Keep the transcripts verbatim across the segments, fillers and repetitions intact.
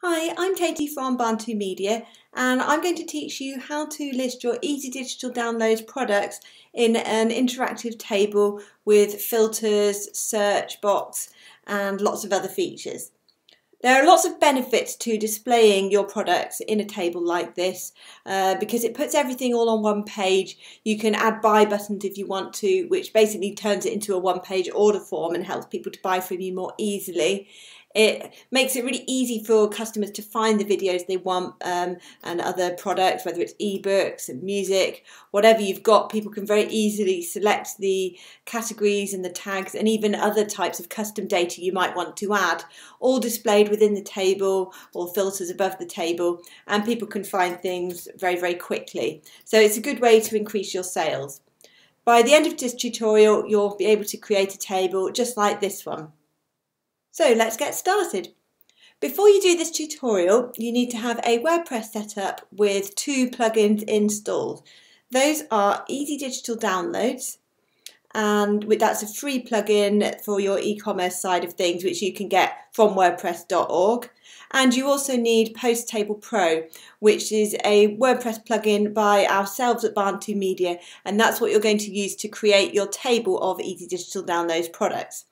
Hi, I'm Katie from Bantu Media and I'm going to teach you how to list your Easy Digital Downloads products in an interactive table with filters, search box and lots of other features. There are lots of benefits to displaying your products in a table like this uh, because it puts everything all on one page. You can add buy buttons if you want to, which basically turns it into a one-page order form and helps people to buy from you more easily. It makes it really easy for customers to find the videos they want um, and other products, whether it's ebooks and music, whatever you've got. People can very easily select the categories and the tags and even other types of custom data you might want to add, all displayed within the table or filters above the table, and people can find things very, very quickly. So it's a good way to increase your sales. By the end of this tutorial, you'll be able to create a table just like this one. So let's get started. Before you do this tutorial, you need to have a WordPress setup with two plugins installed. Those are Easy Digital Downloads, and that's a free plugin for your e-commerce side of things, which you can get from WordPress dot org. And you also need Posts Table Pro, which is a WordPress plugin by ourselves at Bantu Media, and that's what you're going to use to create your table of Easy Digital Downloads products.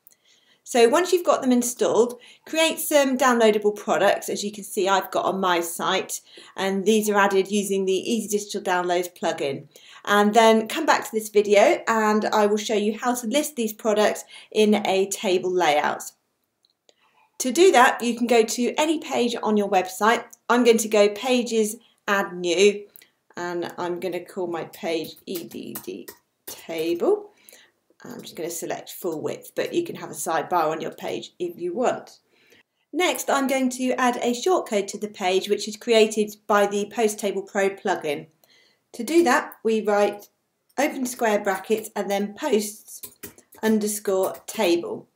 So once you've got them installed, create some downloadable products. As you can see, I've got on my site, and these are added using the Easy Digital Downloads plugin. And then come back to this video and I will show you how to list these products in a table layout. To do that, you can go to any page on your website. I'm going to go Pages, Add New, and I'm going to call my page E D D Table. I'm just going to select full width, but you can have a sidebar on your page if you want. Next, I'm going to add a shortcode to the page, which is created by the Posts Table Pro plugin. To do that, we write open square brackets and then posts underscore table.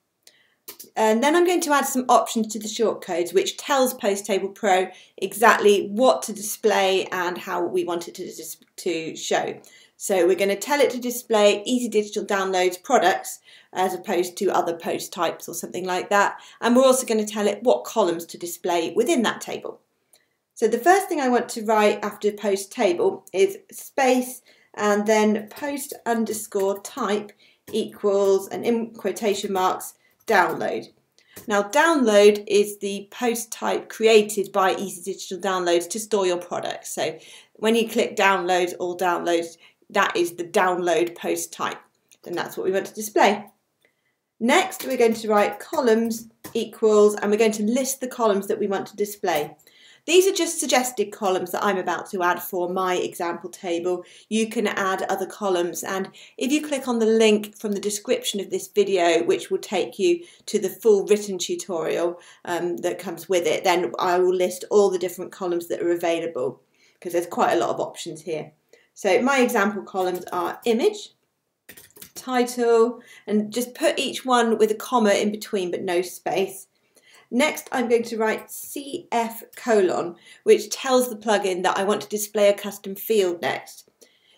And then I'm going to add some options to the shortcodes, which tells Posts Table Pro exactly what to display and how we want it to, to show. So we're going to tell it to display Easy Digital Downloads products as opposed to other post types or something like that. And we're also going to tell it what columns to display within that table. So the first thing I want to write after post table is space and then post underscore type equals, and in quotation marks, download. Now download is the post type created by Easy Digital Downloads to store your products. So when you click download, all downloads, that is the download post type, and that's what we want to display. Next, we're going to write columns equals, and we're going to list the columns that we want to display. These are just suggested columns that I'm about to add for my example table. You can add other columns, and if you click on the link from the description of this video, which will take you to the full written tutorial um, that comes with it, then I will list all the different columns that are available, because there's quite a lot of options here. So my example columns are image, title, and just put each one with a comma in between but no space. Next, I'm going to write C F colon, which tells the plugin that I want to display a custom field next.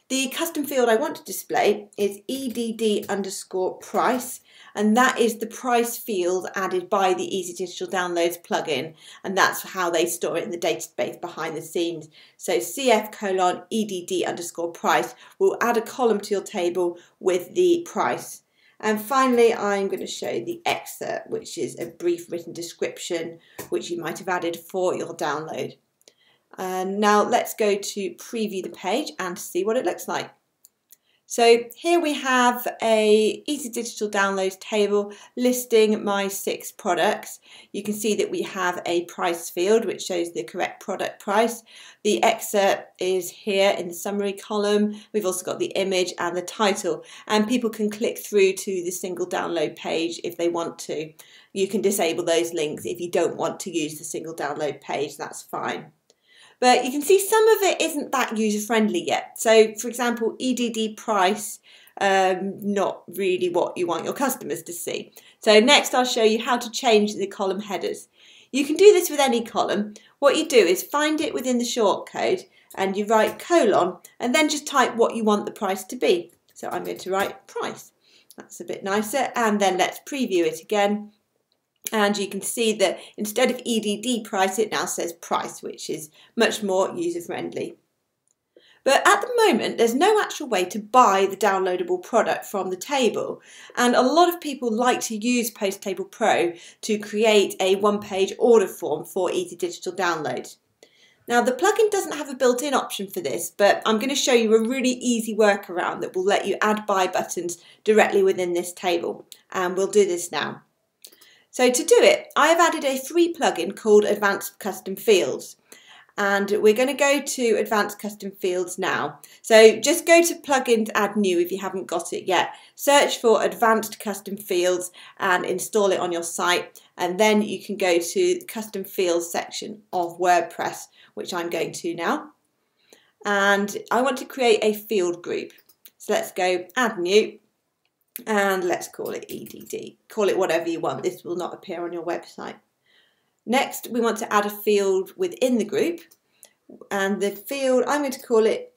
The custom field I want to display is E D D underscore price, and that is the price field added by the Easy Digital Downloads plugin, and that's how they store it in the database behind the scenes. So C F colon E D D underscore price will add a column to your table with the price. And finally, I'm going to show the excerpt, which is a brief written description which you might have added for your download. Uh, now let's go to preview the page and see what it looks like. So here we have a Easy Digital Downloads table listing my six products. You can see that we have a price field which shows the correct product price. The excerpt is here in the summary column. We've also got the image and the title, and people can click through to the single download page if they want to. You can disable those links if you don't want to use the single download page, that's fine. But you can see some of it isn't that user-friendly yet. So, for example, E D D price, um, not really what you want your customers to see. So next I'll show you how to change the column headers. You can do this with any column. What you do is find it within the shortcode and you write colon and then just type what you want the price to be. So I'm going to write price. That's a bit nicer. And then let's preview it again. And you can see that instead of E D D price, it now says price, which is much more user-friendly. But at the moment, there's no actual way to buy the downloadable product from the table. And a lot of people like to use Post Table Pro to create a one-page order form for Easy Digital Download. Now, the plugin doesn't have a built-in option for this, but I'm going to show you a really easy workaround that will let you add buy buttons directly within this table. And we'll do this now. So to do it, I have added a free plugin called Advanced Custom Fields. And we're going to go to Advanced Custom Fields now. So just go to Plugins, Add New if you haven't got it yet. Search for Advanced Custom Fields and install it on your site. And then you can go to the Custom Fields section of WordPress, which I'm going to now. And I want to create a field group. So let's go Add New. And let's call it E D D. Call it whatever you want. This will not appear on your website. Next, we want to add a field within the group, and the field, I'm going to call it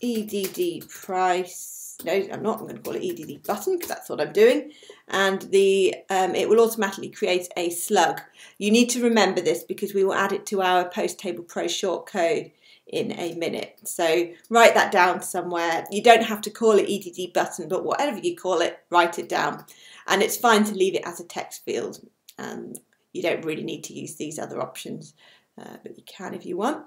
E D D price. No, I'm not. I'm going to call it E D D button because that's what I'm doing. And the um, it will automatically create a slug. You need to remember this because we will add it to our Post Table Pro shortcode in a minute. So write that down somewhere. You don't have to call it E D D button, but whatever you call it, write it down. And it's fine to leave it as a text field. Um, You don't really need to use these other options, uh, but you can if you want.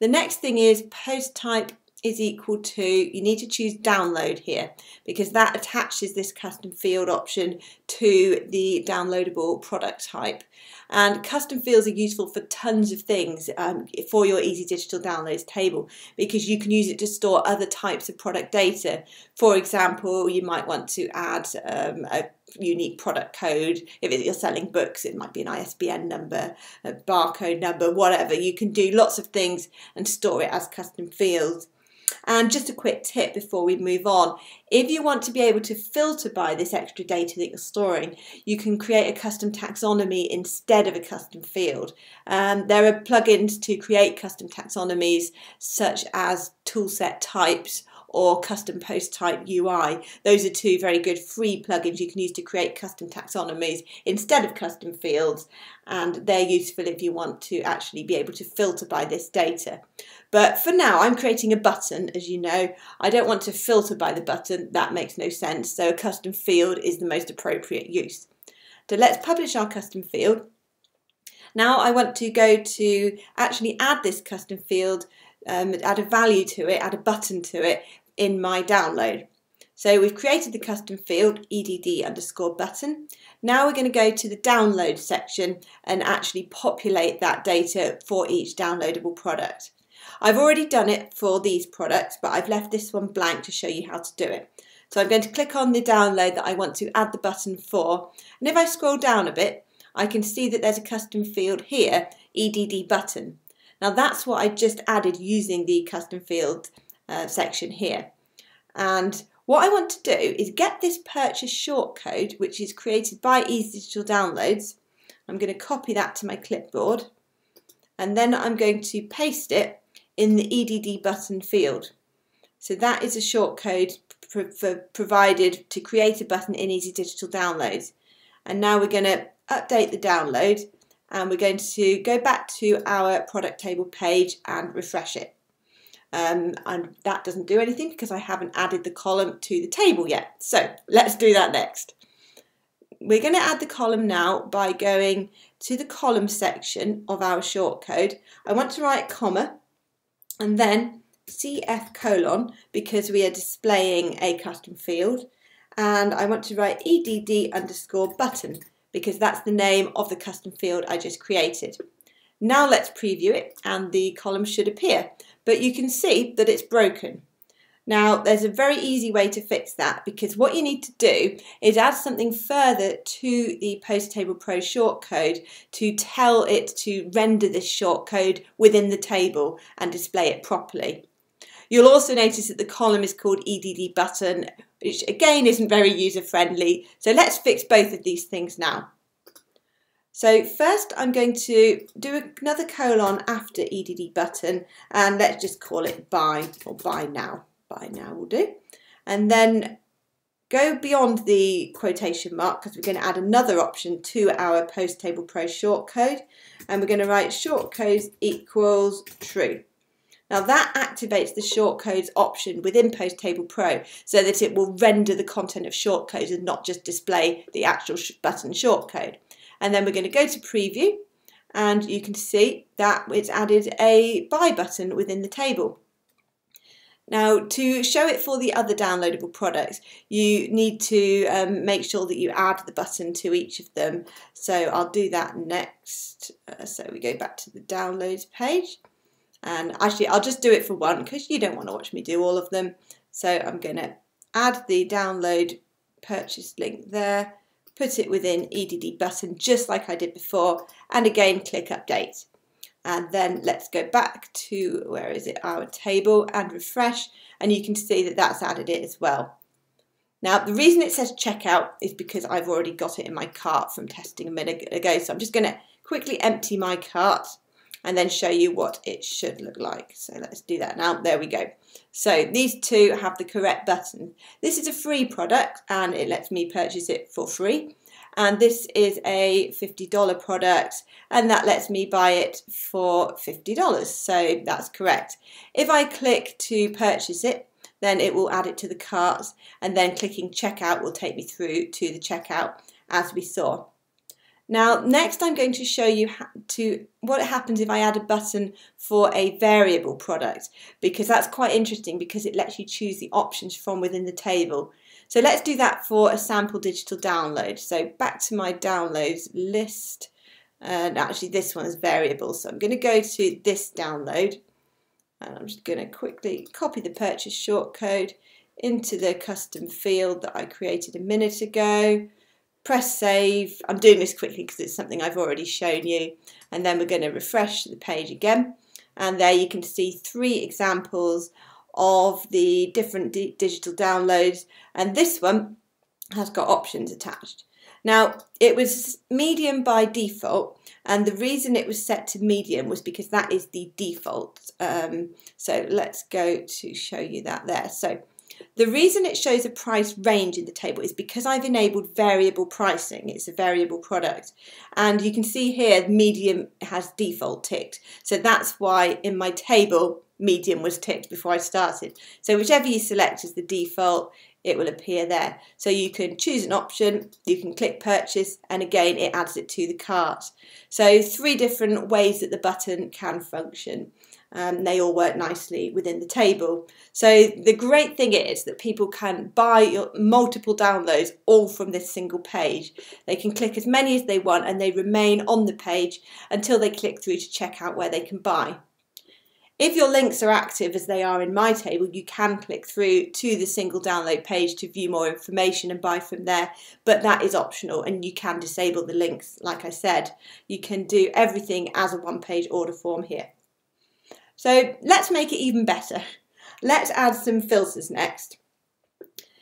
The next thing is post type is equal to, you need to choose download here because that attaches this custom field option to the downloadable product type. And custom fields are useful for tons of things um, for your Easy Digital Downloads table because you can use it to store other types of product data. For example, you might want to add um, a unique product code. If you're selling books, it might be an I S B N number, a barcode number, whatever. You can do lots of things and store it as custom fields. And just a quick tip before we move on, if you want to be able to filter by this extra data that you're storing, you can create a custom taxonomy instead of a custom field. Um, there are plugins to create custom taxonomies such as Toolset Types or Custom Post Type U I. Those are two very good free plugins you can use to create custom taxonomies instead of custom fields, and they're useful if you want to actually be able to filter by this data. But for now, I'm creating a button, as you know. I don't want to filter by the button. That makes no sense, so a custom field is the most appropriate use. So let's publish our custom field. Now I want to go to actually add this custom field, um, add a value to it, add a button to it in my download. So we've created the custom field, E D D underscore button. Now we're going to go to the download section and actually populate that data for each downloadable product. I've already done it for these products, but I've left this one blank to show you how to do it. So I'm going to click on the download that I want to add the button for. And if I scroll down a bit, I can see that there's a custom field here, E D D button. Now that's what I just added using the custom field uh, section here. And what I want to do is get this purchase shortcode, which is created by Easy Digital Downloads. I'm going to copy that to my clipboard, and then I'm going to paste it in the E D D button field. So that is a shortcode for, for provided to create a button in Easy Digital Downloads. And now we're going to update the download, and we're going to go back to our product table page and refresh it. Um, and that doesn't do anything because I haven't added the column to the table yet. So let's do that next. We're going to add the column now by going to the column section of our shortcode. I want to write comma and then C F colon because we are displaying a custom field. And I want to write E D D underscore button, because that's the name of the custom field I just created. Now let's preview it, and the column should appear, but you can see that it's broken. Now there's a very easy way to fix that, because what you need to do is add something further to the Post Table Pro shortcode to tell it to render this shortcode within the table and display it properly. You'll also notice that the column is called E D D button, which again isn't very user-friendly. So let's fix both of these things now. So first I'm going to do another colon after E D D button, and let's just call it buy, or buy now. Buy now will do. And then Go beyond the quotation mark because we're going to add another option to our Post Table Pro shortcode, and we're going to write shortcode equals true. Now that activates the shortcodes option within Post Table Pro so that it will render the content of shortcodes and not just display the actual sh button shortcode. And then we're going to go to preview, and you can see that it's added a buy button within the table. Now, to show it for the other downloadable products, you need to um, make sure that you add the button to each of them. So I'll do that next. Uh, so we go back to the downloads page. And actually, I'll just do it for one because you don't want to watch me do all of them. So I'm going to add the download purchase link there, put it within E D D button just like I did before, and again, click update. And then let's go back to, where is it, our table, and refresh, and you can see that that's added it as well. Now the reason it says checkout is because I've already got it in my cart from testing a minute ago, so I'm just going to quickly empty my cart and then show you what it should look like. So let's do that now. There we go. So these two have the correct button. This is a free product and it lets me purchase it for free. And this is a fifty dollar product, and that lets me buy it for fifty dollars, so that's correct. If I click to purchase it, then it will add it to the cart, and then clicking checkout will take me through to the checkout as we saw. Now next I'm going to show you to what happens if I add a button for a variable product, because that's quite interesting because it lets you choose the options from within the table. So let's do that for a sample digital download. So back to my downloads list, and actually this one is variable, so I'm going to go to this download, and I'm just going to quickly copy the purchase shortcode into the custom field that I created a minute ago, press save. I'm doing this quickly because it's something I've already shown you, and then we're going to refresh the page again, and there you can see three examples of the different di digital downloads, and this one has got options attached. Now it was medium by default, and the reason it was set to medium was because that is the default. Um, so let's go to show you that there. So the reason it shows a price range in the table is because I've enabled variable pricing. It's a variable product, and you can see here medium has default ticked, so that's why in my table medium was ticked before I started. So whichever you select as the default, it will appear there. So you can choose an option, you can click purchase, and again it adds it to the cart. So three different ways that the button can function. Um, they all work nicely within the table. So the great thing is that people can buy your multiple downloads all from this single page. They can click as many as they want and they remain on the page until they click through to checkout where they can buy. If your links are active as they are in my table, you can click through to the single download page to view more information and buy from there, but that is optional and you can disable the links. Like I said, you can do everything as a one-page order form here. So let's make it even better. Let's add some filters next.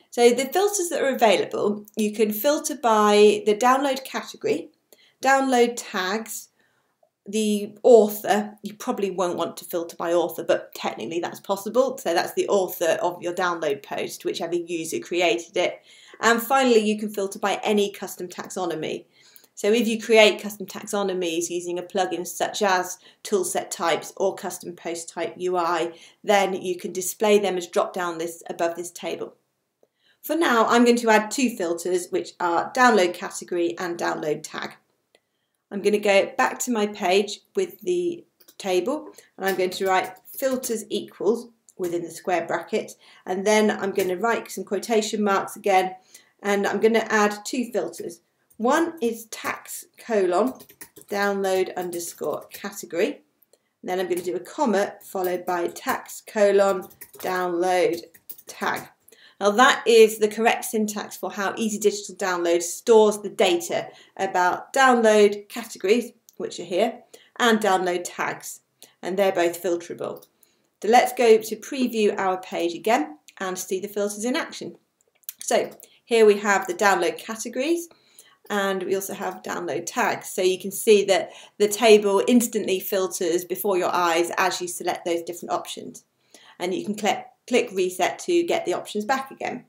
So the filters that are available, you can filter by the download category, download tags, the author. You probably won't want to filter by author, but technically that's possible. So that's the author of your download post, whichever user created it. And finally, you can filter by any custom taxonomy. So if you create custom taxonomies using a plugin such as Toolset Types or Custom Post Type U I, then you can display them as drop-down lists above this table. For now, I'm going to add two filters, which are download category and download tag. I'm going to go back to my page with the table, and I'm going to write filters equals within the square bracket, and then I'm going to write some quotation marks again, and I'm going to add two filters. One is tax colon download underscore category, and then I'm going to do a comma followed by tax colon download tag. Now that is the correct syntax for how Easy Digital Downloads stores the data about download categories, which are here, and download tags, and they're both filterable. So let's go to preview our page again and see the filters in action. So here we have the download categories, and we also have download tags, so you can see that the table instantly filters before your eyes as you select those different options, and you can click Click reset to get the options back again.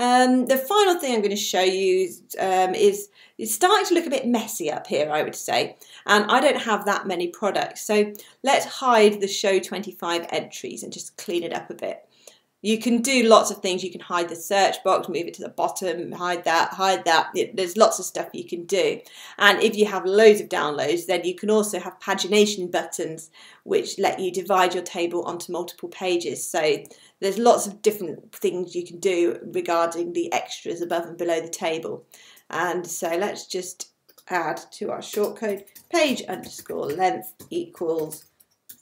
Um, the final thing I'm going to show you um, is it's starting to look a bit messy up here, I would say, and I don't have that many products, so let's hide the show twenty-five entries and just clean it up a bit. You can do lots of things. You can hide the search box, move it to the bottom, hide that, hide that. It, there's lots of stuff you can do. And if you have loads of downloads, then you can also have pagination buttons, which let you divide your table onto multiple pages. So there's lots of different things you can do regarding the extras above and below the table. And so let's just add to our shortcode page underscore length equals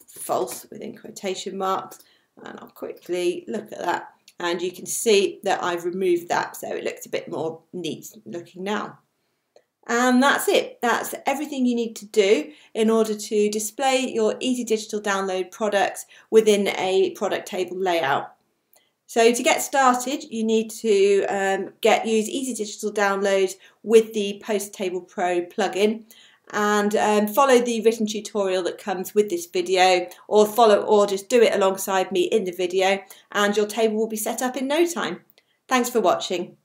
false within quotation marks. And I'll quickly look at that, and you can see that I've removed that, so it looks a bit more neat looking now. And that's it. That's everything you need to do in order to display your Easy Digital Download products within a product table layout. So to get started, you need to um, get use Easy Digital Downloads with the Posts Table Pro plugin, and um, follow the written tutorial that comes with this video, or follow or just do it alongside me in the video, and your table will be set up in no time. Thanks for watching.